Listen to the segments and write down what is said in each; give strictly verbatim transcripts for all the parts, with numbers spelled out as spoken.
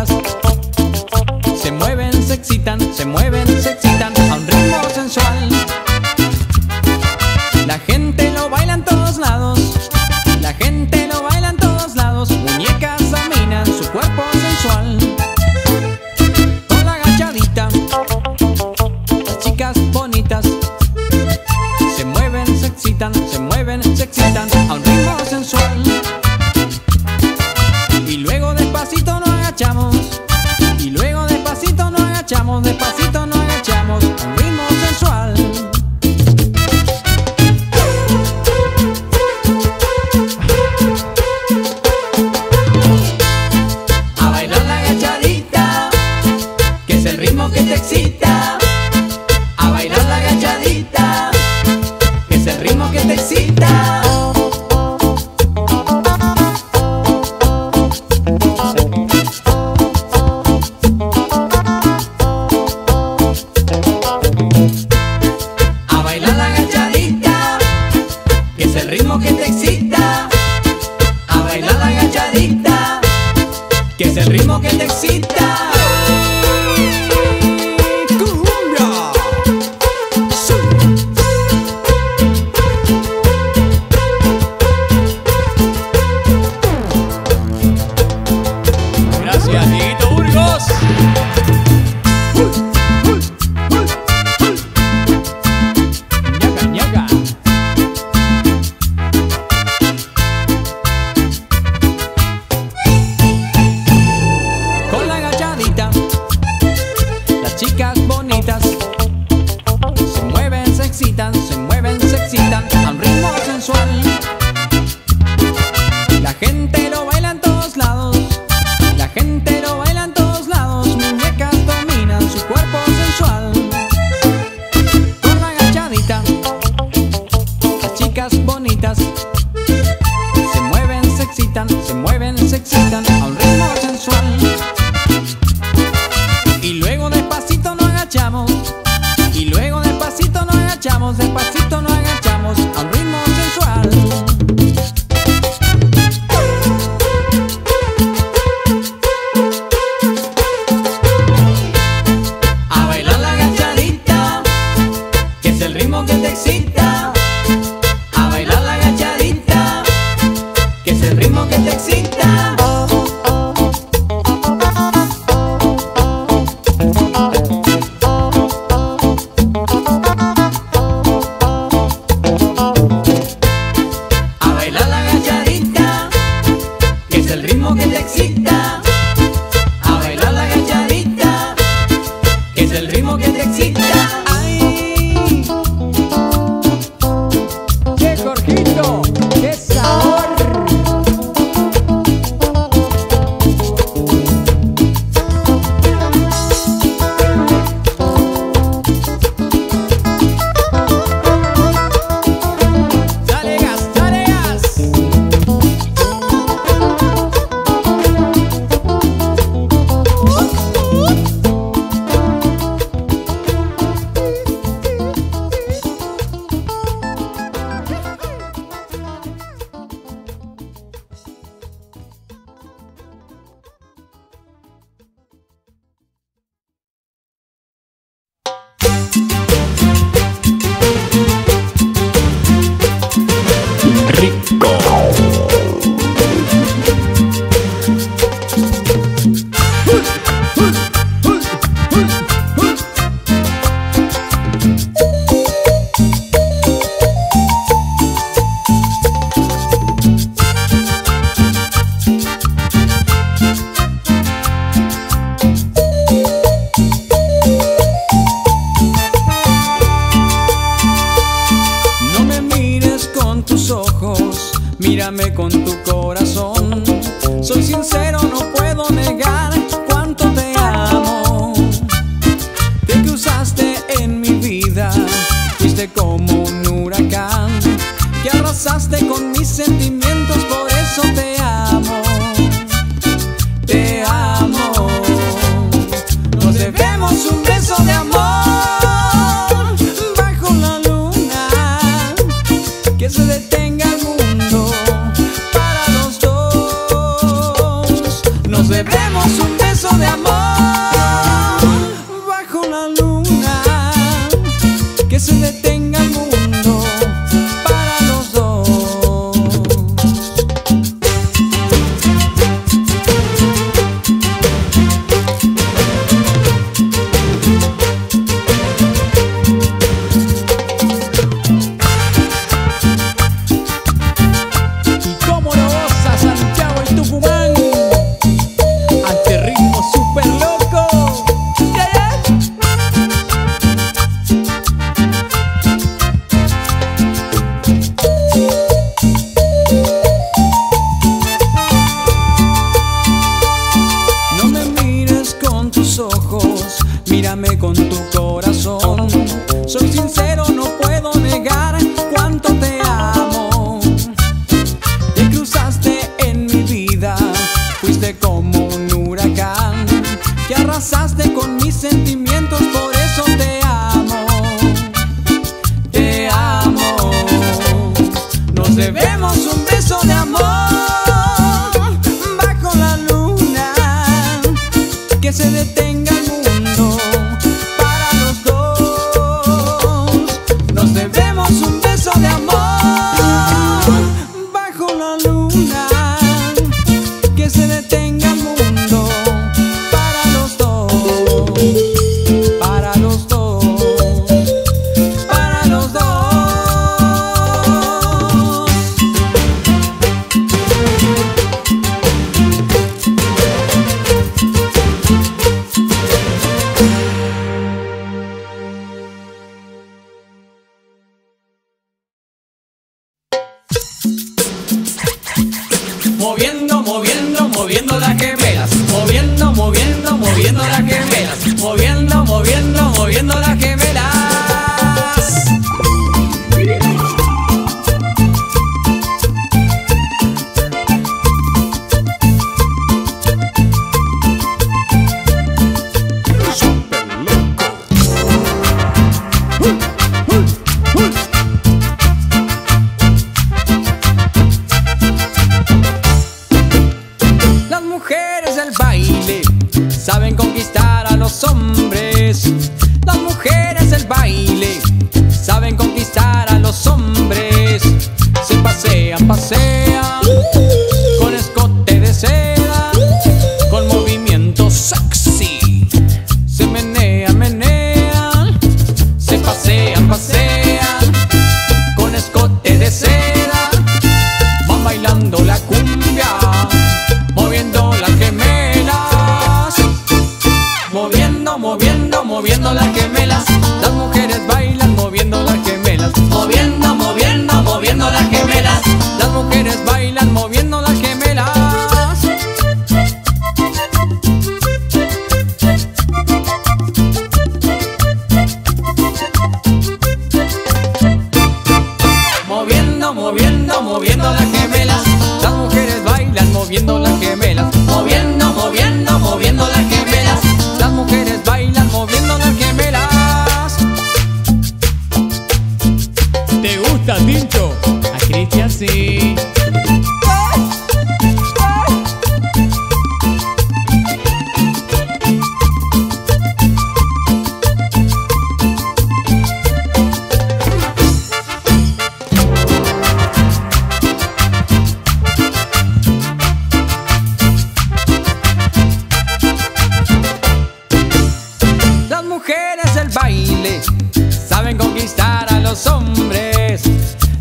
chiquitas. Se mueven, se excitan, se mueven, se excitan a un ritmo sensual. La gente lo baila en todos lados, la gente lo baila en todos lados. Muñecas dominan su cuerpo sensual. Con la agachadita, las chicas bonitas se mueven, se excitan, se mueven, se excitan a un ritmo sensual. Y luego despacito nos agachamos, y luego despacito nos agachamos, despacito nos agachamos a un ritmo sensual. A bailar la agachadita, que es el ritmo que te excita. A bailar la agachadita, que es el ritmo que te excita. Que te excita, a bailar la agachadita, que es el ritmo que te excita. ¡Cumbia! Sí. Gracias, Dieguito Burgos. Chicas bonitas se mueven, se excitan, se mueven, se excitan a un ritmo sensual. La gente lo baila en todos lados, la gente lo baila en todos lados. Muñecas dominan su cuerpo sensual. Con la agachadita, las chicas bonitas se mueven, se excitan, se mueven, se excitan a un ritmo sensual. Y luego despacito nos agachamos, y luego despacito nos agachamos, despacito nos agachamos a un ritmo sensual. A bailar la agachadita, que es el ritmo que te excita. A bailar la agachadita, que es el ritmo que te excita. ¡Qué Jorgito! ¡Qué sabor! moviendo, moviendo, moviendo las gemelas, moviendo, moviendo, moviendo las gemelas, moviendo, moviendo, moviendo las gemelas. Saben conquistar a los hombres. Las mujeres del baile saben conquistar a los hombres. Se pasean, pasean con escote de seda, con movimientos sexy. Se menean, menean. Se pasean, pasean con escote de seda. Van bailando la cumbia, moviendo la gemela. Moviendo, moviendo, moviendo las gemelas. Las mujeres bailan moviendo las gemelas. Moviendo, moviendo, moviendo las gemelas. Las mujeres bailan moviendo las gemelas. Moviendo, moviendo, moviendo las gemelas. Las mujeres bailan moviendo las gemelas. Moviendo, moviendo, moviendo las gemelas. Tincho, a Cristian sí. Las mujeres del baile saben conquistar a los hombres.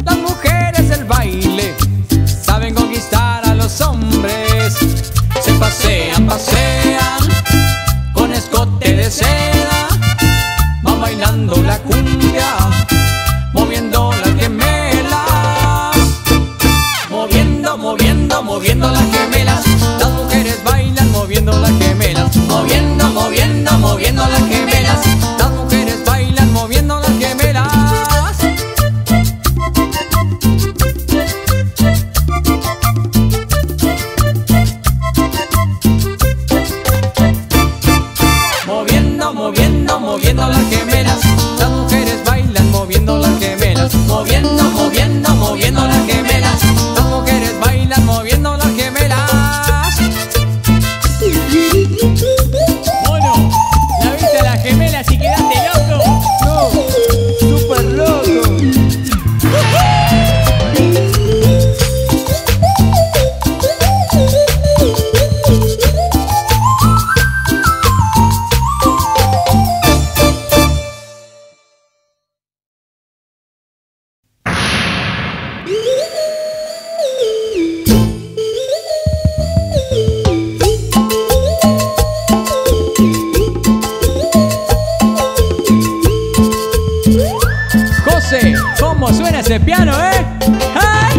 Las mujeres del baile saben conquistar a los hombres. Se pasean, pasean con escote de seda. Van bailando la cumbia, moviendo las gemelas. Moviendo, moviendo, moviendo las gemelas. Las mujeres bailan moviendo las gemelas. Moviendo, moviendo, moviendo las gemelas. Las mujeres bailan moviendo las gemelas. Moviendo, moviendo las gemelas. Las mujeres bailan moviendo las gemelas. Moviendo, moviendo, moviendo las gemelas. Las mujeres bailan moviendo las gemelas. Mono, ¿la viste a las gemelas y quedaste loco? No, súper loco. ¿Cómo suena ese piano, eh? ¡Ay!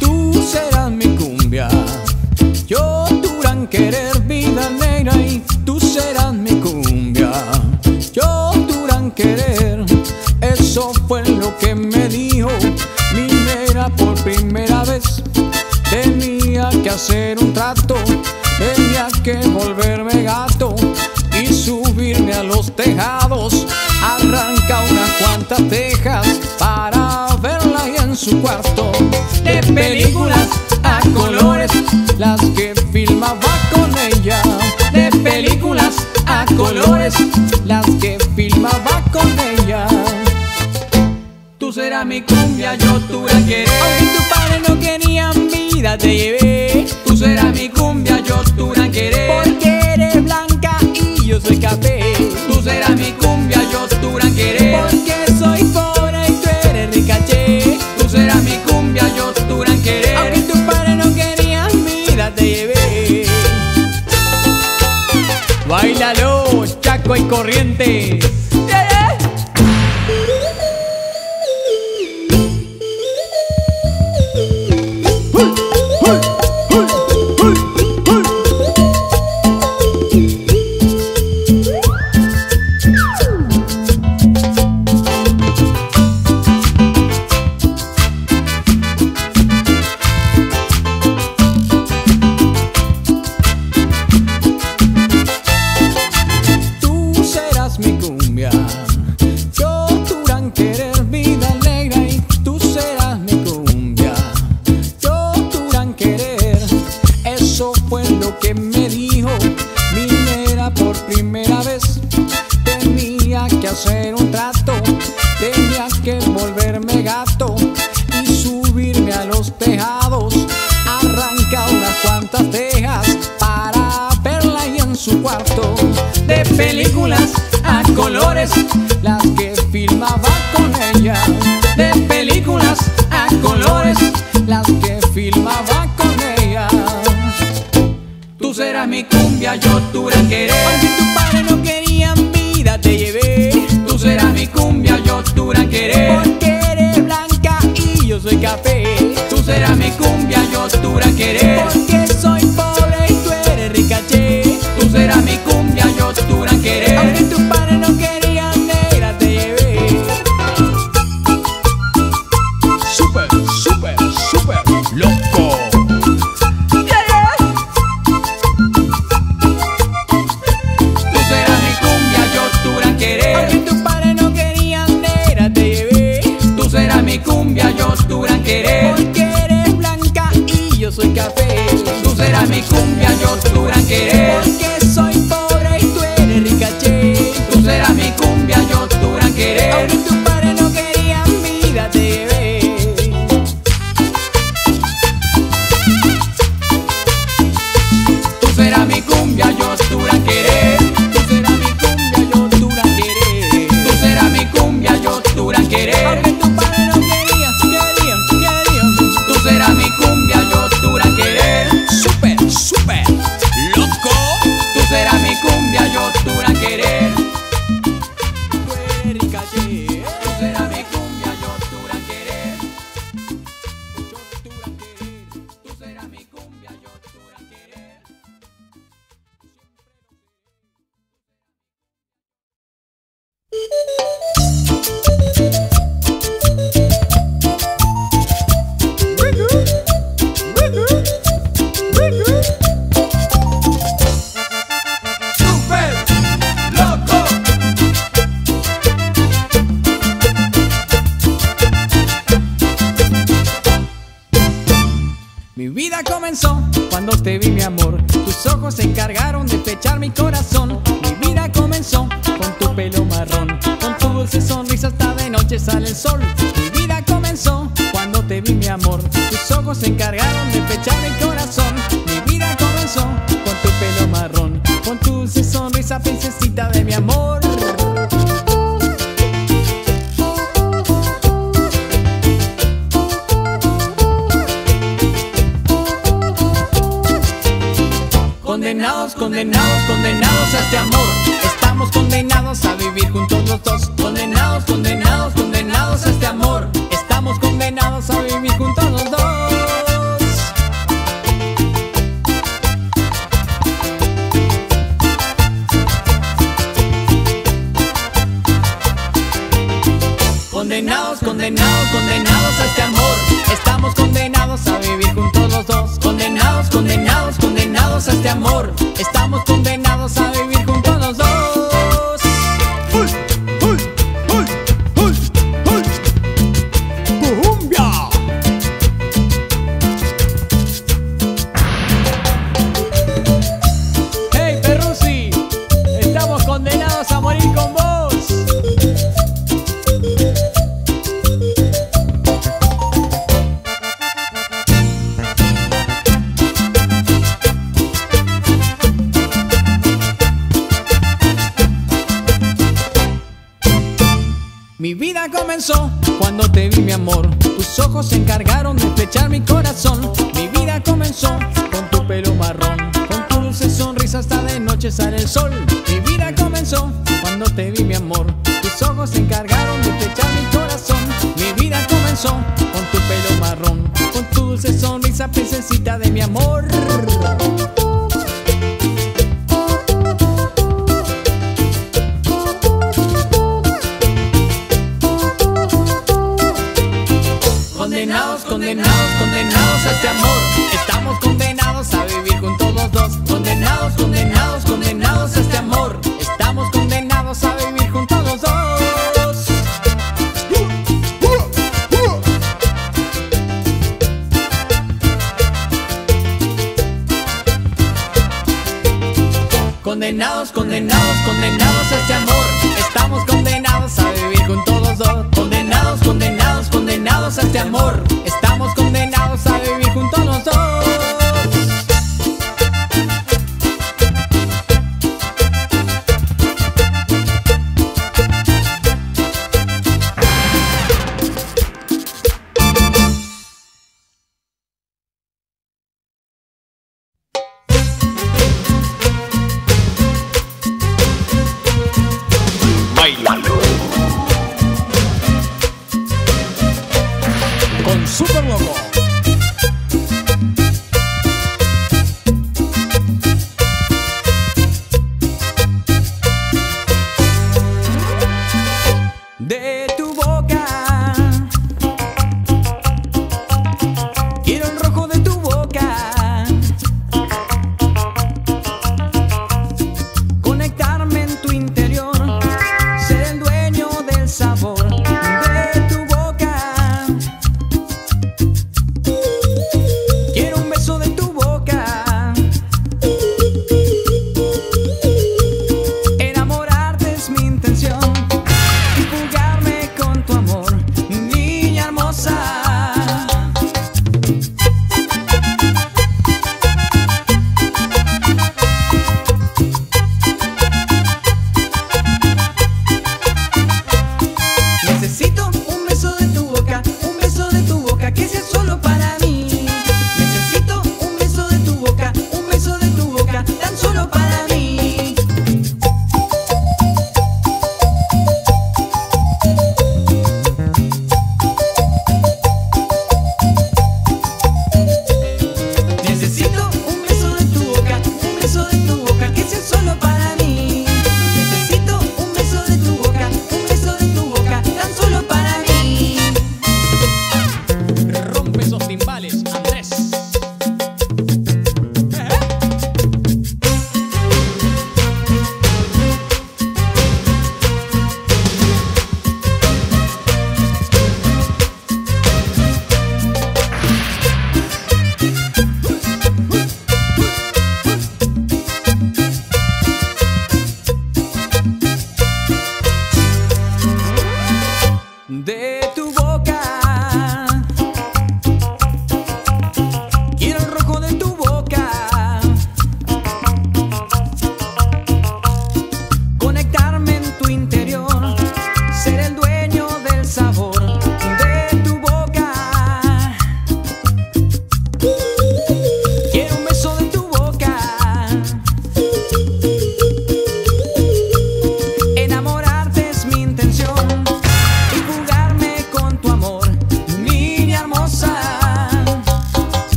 Tú serás mi cumbia, yo tu gran querer, vida negra. Y tú serás mi cumbia, yo tu gran querer. Eso fue lo que me dijo mi negra por primera vez. Tenía que hacer un trato, tenía que volverme gato y subirme a los tejados. Arranca unas cuantas tejas para verla ahí en su cuarto. De películas a colores, las que filmaba con ella. De películas a colores, las que filmaba con ella. Tú serás mi cumbia, yo tu gran querer. Aunque tus padres no querían vida te llevé. Tú serás mi cumbia, yo tu gran querer. Porque eres blanca y yo soy café. Tú serás mi cumbia, yo tu gran querer. Porque soy pobre y tú eres ricaché. Tú serás mi cumbia, yo tu gran querer. Aunque tus padres no querían vida te llevé. Báilalo. Guerrero, Chaco y Corrientes. Yeah, yeah. Uy, uy, uy, uy, uy. Tú serás mi cumbia, yo tu gran querer, vida alegre. Y tú serás mi cumbia, yo tu gran querer. Eso fue lo que me dijo Minera por primera vez. Tenía que hacer un trato, tenía que volverme gato y subirme a los tejados, arranca unas cuantas tejas para verla ahí en su cuarto. De películas a colores, las que filmaba con ella. De películas a colores, las que filmaba con ella. Tú serás mi cumbia, yo tu gran querer. Aunque tus padres no querían vida, te llevé. Tú serás mi cumbia, yo tu gran querer. Porque eres blanca y yo soy café. Tú serás mi cumbia, yo tu gran querer. Porque soy pobre y tú eres ricaché. Tú serás mi cumbia, yo tu gran querer. Aunque tus padres no querían negra, te llevé. Súper, súper, súper loco. Yeah, yeah. Tú serás mi cumbia, yo tu gran querer. Aunque tus padres no querían negra, te llevé. Tú serás mi cumbia, yo tu gran querer. Porque eres blanca y yo soy café. Tú serás mi cumbia, yo tu gran querer. Porque soy pobre y tú eres ricaché. Tú serás mi cumbia, yo tu gran querer. Aunque tus padres no querían vida, te llevé. Tú serás mi cumbia, yo tu gran querer. Tú serás mi cumbia, yo tu gran querer. Tú serás mi cumbia, yo tu gran querer. Aunque tus padres no querían, querían, querían. Tú serás mi cumbia, yo tu gran querer. Súper, súper loco. Tú serás mi cumbia, yo tu gran querer. Tú eres ricaché. Tú serás mi cumbia, yo tu gran querer. Yo tu gran querer. Tú serás mi cumbia, yo tu gran querer. Mi vida comenzó cuando te vi, mi amor. Tus ojos se encargaron de flechar mi corazón. Mi vida comenzó con tu pelo marrón, con tu dulce sonrisa hasta de noche sale el sol. Mi vida comenzó cuando te vi, mi amor. Tus ojos se encargaron de flechar mi corazón. Mi vida comenzó con tu pelo marrón, con tu dulce sonrisa, princesita de mi amor. Condenados, condenados, condenados a este amor. Estamos condenados a vivir juntos los dos. Condenados, condenados, condenados a este amor. Estamos condenados a vivir juntos los dos. Condenados, condenados, condenados a este amor. Estamos condenados a vivir juntos los dos. Condenados, condenados, condenados a este amor. Estamos condenados a vivir juntos los dos. ¡Uy, uy, uy, uy, uy! ¡Cumbia! ¡Hey, Perrusi! Estamos condenados a morir con vos. Mi vida comenzó cuando te vi, mi amor. Tus ojos se encargaron de flechar mi corazón. Mi vida comenzó con tu pelo marrón, con tu dulce sonrisa hasta de noche. anochecer el sol. Mi vida comenzó cuando te vi, mi amor. Tus ojos se encargaron de estrechar mi corazón. Mi vida comenzó con tu pelo marrón, con tu dulce sonrisa, princesita de mi amor. Condenados, condenados, condenados a este amor. Estamos condenados a vivir con todos dos. Condenados, condenados, condenados a este amor. Estamos condenados a vivir con todos dos. Condenados, condenados, condenados a este amor. Estamos condenados a vivir con todos dos. Condenados, condenados, condenados a este amor. Estamos condenados a vivir juntos los dos. Sabor de tu boca,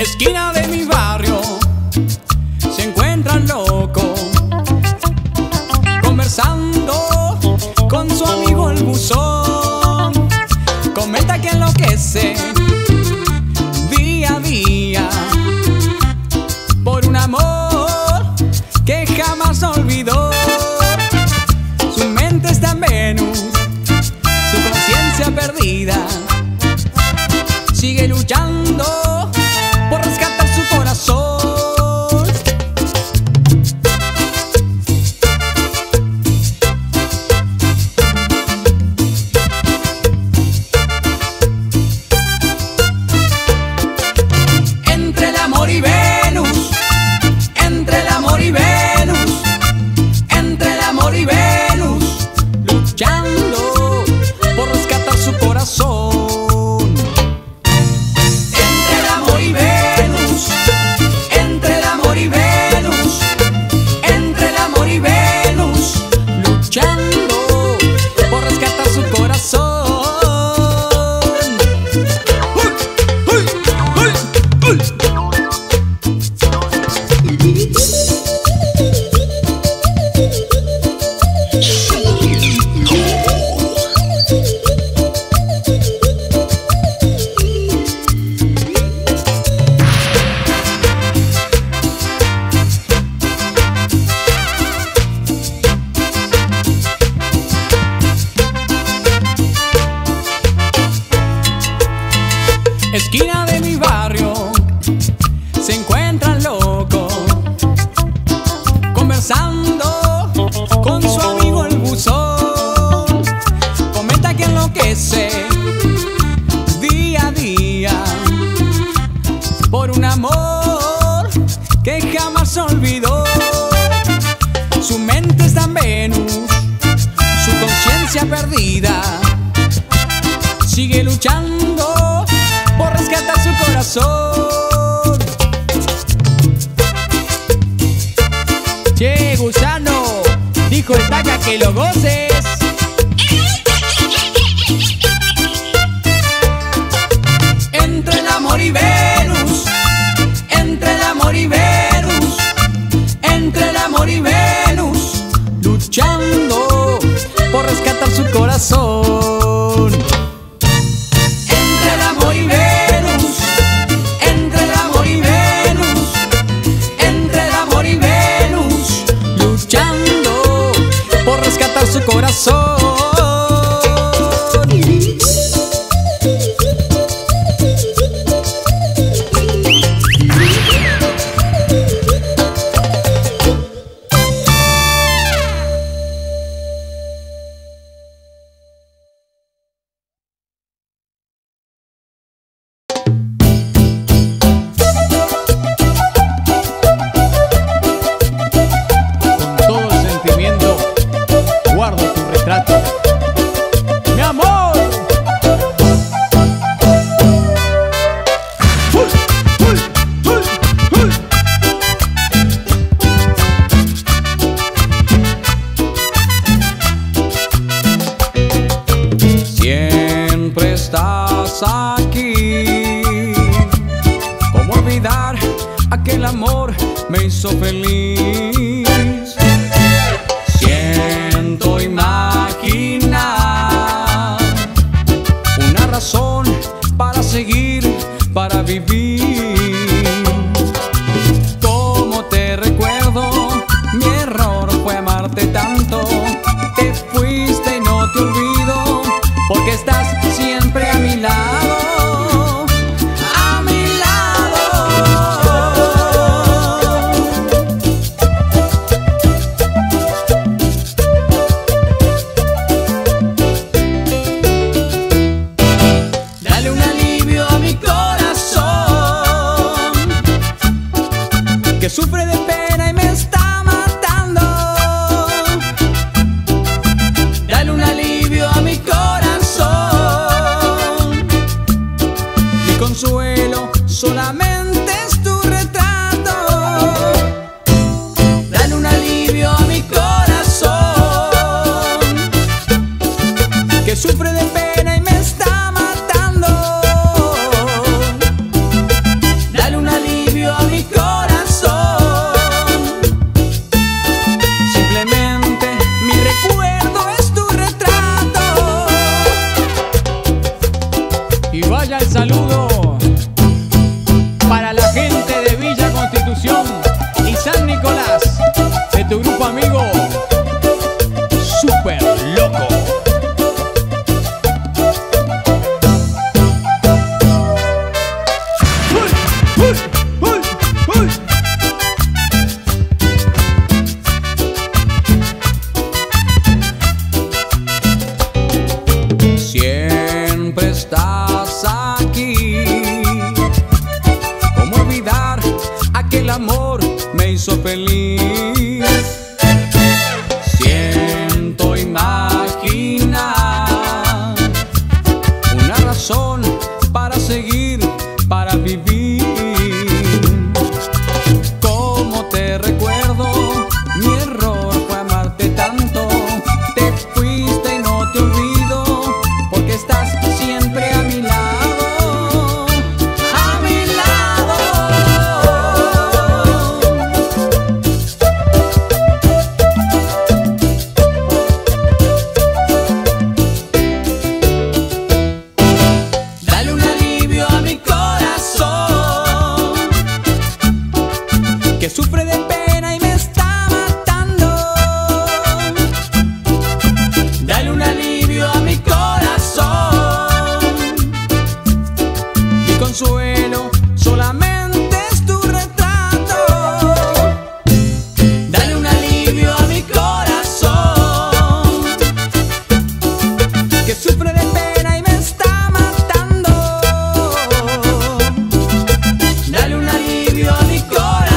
Esquina de mi barrio, se encuentran loco, conversando con su amigo el buzón. Comenta que enloquece día a día por un amor que jamás olvidó. Su mente está en Venus, su conciencia perdida, sigue luchando por rescatar su corazón. Entre el amor y Venus, entre el amor y Venus, entre el amor y Venus, luchando por rescatar su corazón. Esquina de mi barrio, se encuentran locos, conversando con su amigo el buzón. Comenta que enloquece día a día por un amor que jamás olvidó. Su mente está en Venus, su conciencia perdida, sigue luchando por rescatar su corazón. Che, gusano, dijo el Taca que lo goces. Entre el amor y Venus, entre el amor y Venus, entre el amor y Venus, luchando por rescatar su corazón. Su corazón. Todo el sentimiento guardo tu retrato, mi amor. Siempre estás aquí. ¿Cómo olvidar aquel amor me hizo feliz? Siento imaginar una razón para seguir, para vivir. Como te recuerdo, mi error fue amarte tanto. Te fuiste y no te olvido, porque estás siempre a mi lado. Sufre de pena y me está matando. hizo feliz. Siento imaginar una razón para seguir, para vivir. Como te recuerdo, mi error fue amarte tanto. Te fuiste y no te olvido, porque estás siempre a mi lado. Que sufre de pena y me está matando. Dale un alivio a mi corazón. Mi consuelo solamente es tu retrato. Dale un alivio a mi corazón. Que sufre de pena y me está matando. Dale un alivio a mi corazón.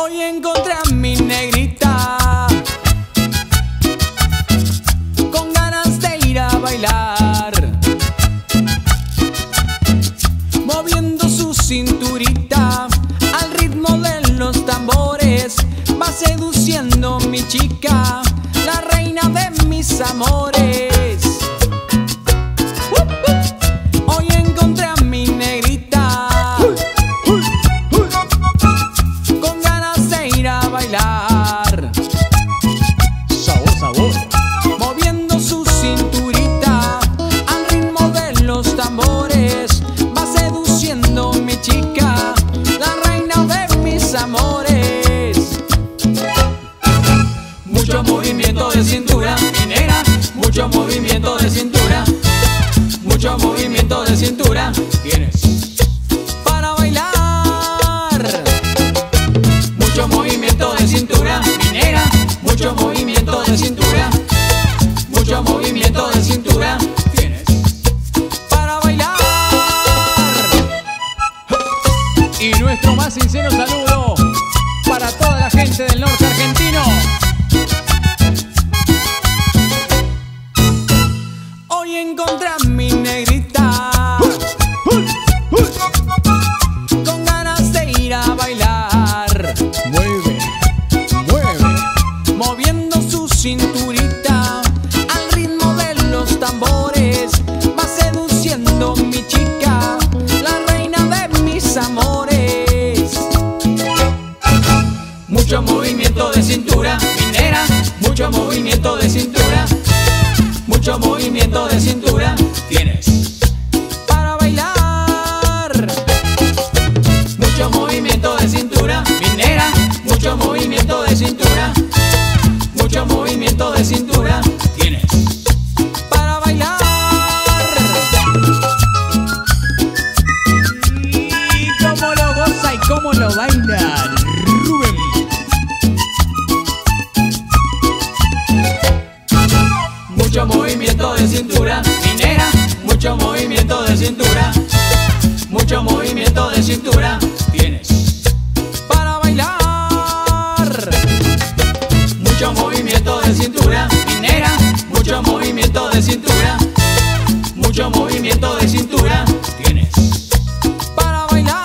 Hoy encontré a mi negrita con ganas de ir a bailar, moviendo su cinturita al ritmo de los tambores. Va seduciendo mi chica, la reina de mis amores. Mucho movimiento de cintura, mi negra, mucho movimiento de cintura, mucho movimiento de cintura, tienes para bailar. Mucho movimiento de cintura, mi negra, mucho movimiento de cintura, mucho movimiento de cintura, tienes para bailar. Y nuestro más sincero saludo para toda la gente del norte argentino. Encontré a mi negrita con ganas de ir a bailar. Mueve, mueve, moviendo su cinturita al ritmo de los tambores. Va seduciendo mi chica, la reina de mis amores. Mucho movimiento de cintura, minera, mucho movimiento de cintura. Mucho movimiento de cintura tienes para bailar. Mucho movimiento de cintura, minera, mucho movimiento de cintura, mucho movimiento de cintura tienes para bailar. Y cómo lo goza y cómo lo baila Rubén. Mucho movimiento de cintura, minera, mucho movimiento de cintura, mucho movimiento de cintura, tienes para bailar. Mucho movimiento de cintura, minera, mucho movimiento de cintura, mucho movimiento de cintura, tienes para bailar.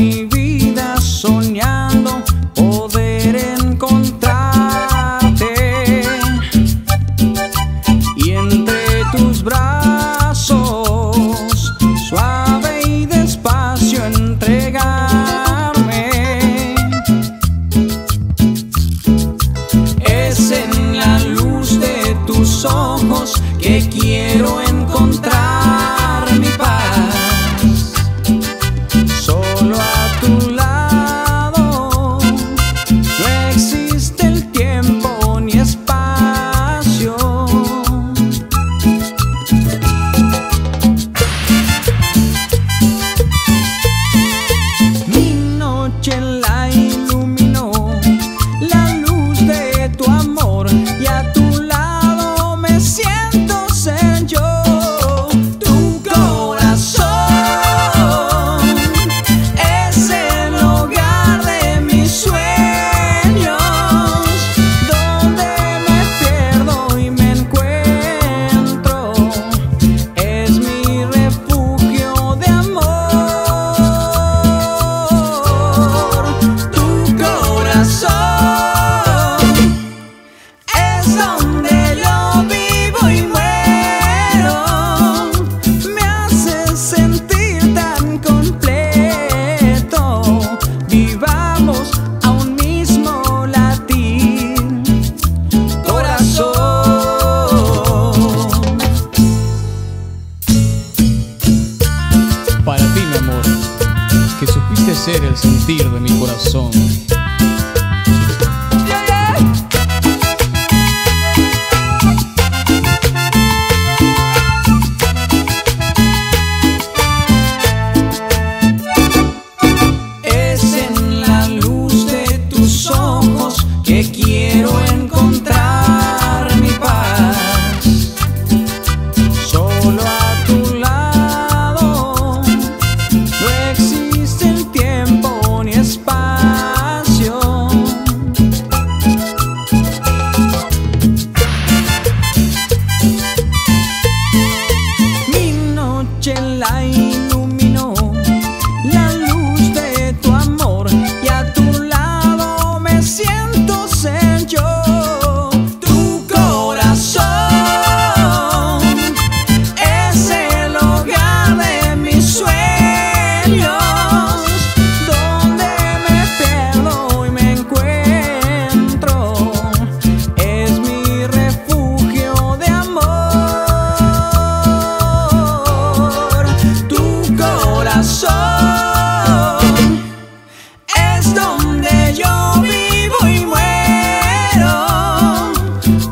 mi vida soñando poder encontrarte y entre tus brazos suave y despacio entregarme. Es en la luz de tus ojos que quiero encontrar mi paz, solo a tu lado, no existe el tiempo ni espacio. Mi noche la iluminó la luz de tu amor y a tu lado me siento ser yo. Que supiste ser el sentir de mi corazón. Es en la luz de tus ojos que quiero encontrar mi paz, solo a tu lado. La iluminó la luz de tu amor y a tu lado me siento ser yo. Tu corazón es el hogar de mis sueños, donde me pierdo y me encuentro, es mi refugio de amor. Es donde yo vivo y muero,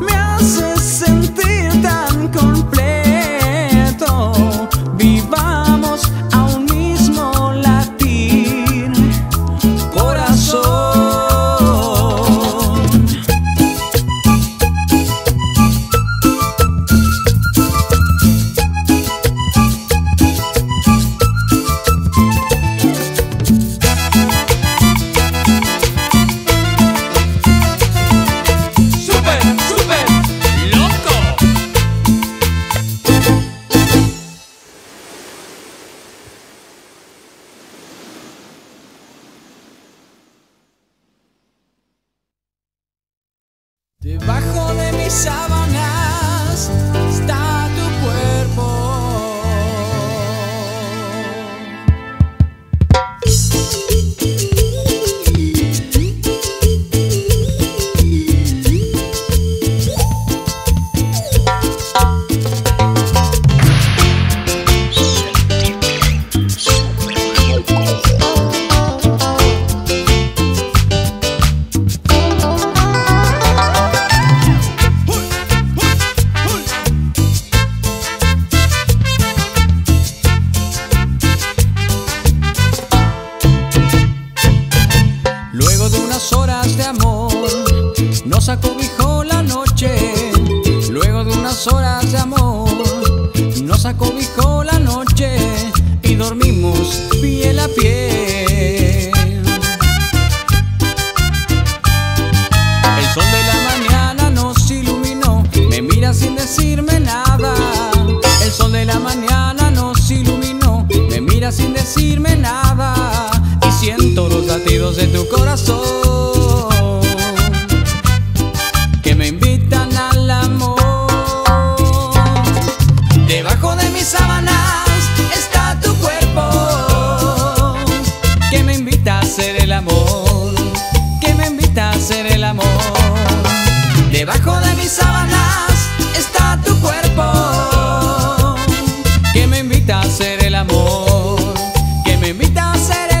me hace sentir tan completo, vivamos a un mismo latir, corazón. Debajo de mis sábanas está tu cuerpo. Hey! amor, que me invita a hacer el amor. Debajo de mis sábanas está tu cuerpo, que me invita a hacer el amor, que me invita a hacer el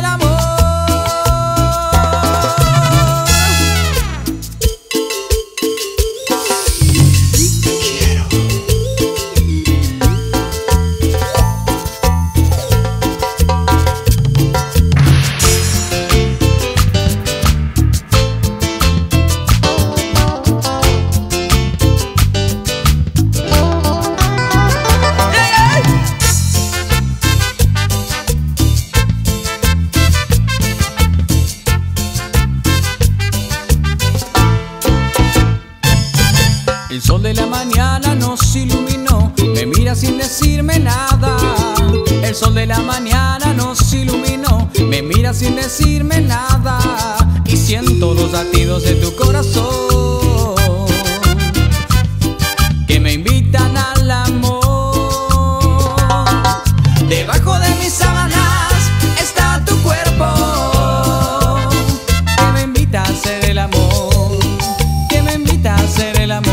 El sol de la mañana nos iluminó, me mira sin decirme nada. El sol de la mañana nos iluminó, me mira sin decirme nada. Y siento los latidos de tu corazón, que me invitan al amor. Debajo de mis sábanas está tu cuerpo, que me invita a hacer el amor, que me invita a hacer el amor.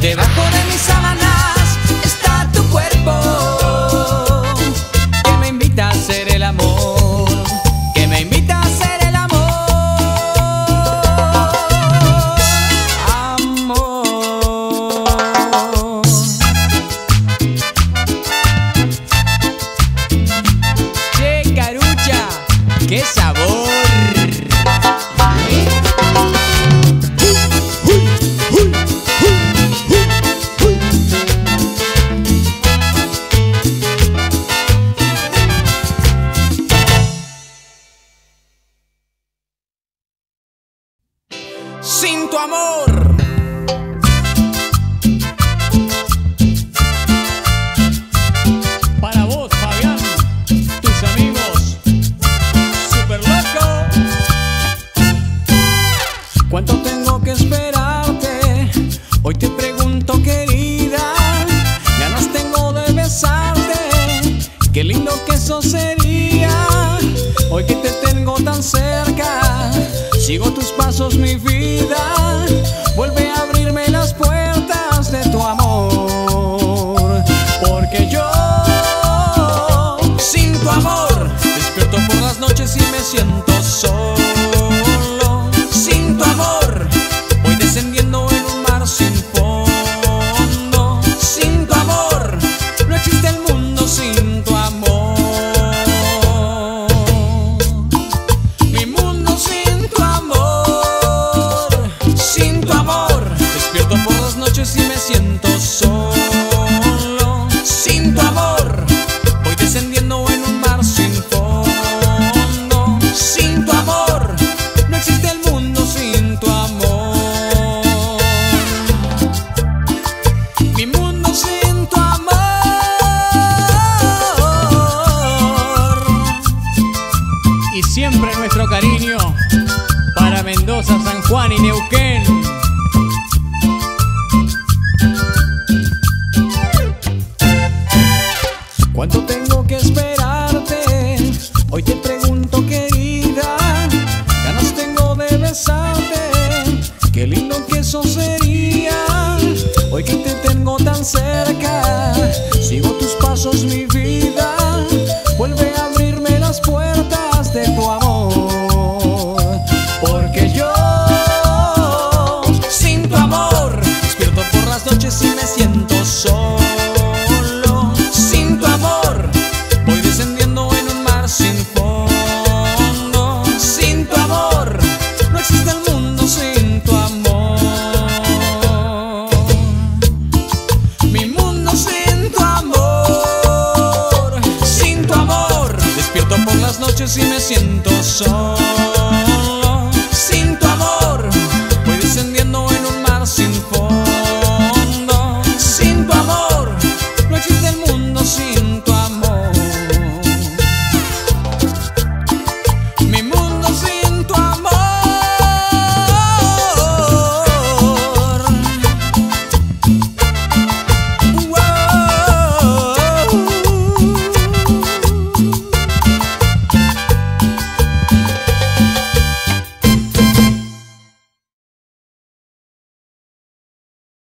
Debajo de mis sábanas está tu cuerpo, que me invita a hacer el amor, que me invita a hacer el amor. Amor. Che, Carucha, qué sabor. Sin tu amor. Para vos, Fabián, tus amigos, Super Loco. ¿Cuánto tengo que esperarte? Hoy te pregunto, querida. Ganas tengo de besarte, qué lindo que eso sería. Hoy que te tengo tan cerca, sigo tus pasos, mi vida. Vuelve a abrirme las puertas de tu amor, porque yo sin tu amor despierto por las noches y me siento solo. Sin tu amor voy descendiendo en un mar sin fondo. Sin tu amor no existe el mundo, sin tu amor. Si me siento solo, sin tu amor, voy descendiendo en un mar sin fondo. Sin tu amor, no existe el mundo sin tu amor. Mi mundo sin tu amor. Y siempre nuestro cariño para Mendoza, San Juan y Neuquén. ¿Cuánto tengo que esperarte? Hoy te pregunto, querida. Ganas tengo de besarte, qué lindo que eso sería. Hoy que te tengo tan cerca, sigo tus pasos, mi vida. Vuelve a abrirme las puertas de tu amor, porque yo sin tu amor despierto por las noches y me siento solo. Por las noches y me siento solo.